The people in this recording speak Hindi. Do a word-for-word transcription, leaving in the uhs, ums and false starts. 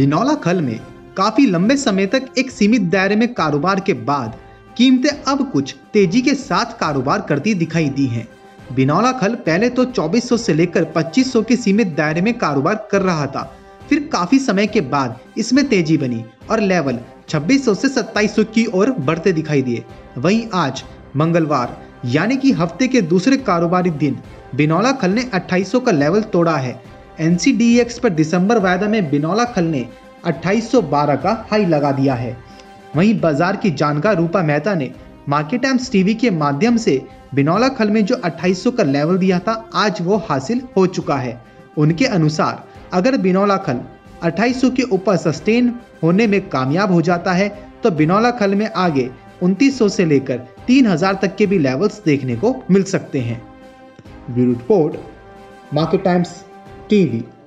बिनौला खल में काफी लंबे समय तक एक सीमित दायरे में कारोबार के बाद कीमतें अब कुछ तेजी के साथ कारोबार करती दिखाई दी हैं। बिनौला खल पहले तो चौबीस सौ से लेकर पच्चीस सौ के सीमित दायरे में कारोबार कर रहा था, फिर काफी समय के बाद इसमें तेजी बनी और लेवल छब्बीस सौ से सत्ताईस सौ की ओर बढ़ते दिखाई दिए। वहीं आज मंगलवार यानी कि हफ्ते के दूसरे कारोबारी दिन बिनौला खल ने अट्ठाईस सौ का लेवल तोड़ा है। N C D E X पर दिसंबर वायदा में बिनौला खल ने अट्ठाईस सौ बारह का हाई लगा दिया है। वहीं बाजार की जानकार रूपा मेहता ने मार्केट टाइम्स टीवी के माध्यम से बिनौला खल में जो अट्ठाईस सौ का लेवल दिया था आज वो हासिल हो चुका है। उनके अनुसार अगर बिनौला खल अट्ठाईस सौ के ऊपर सस्टेन होने में कामयाब हो जाता है तो बिनौला खल में आगे उनतीस सौ से लेकर तीन हज़ार तक के भी लेवल्स देखने को मिल सकते हैं। Bureau report, market times TV.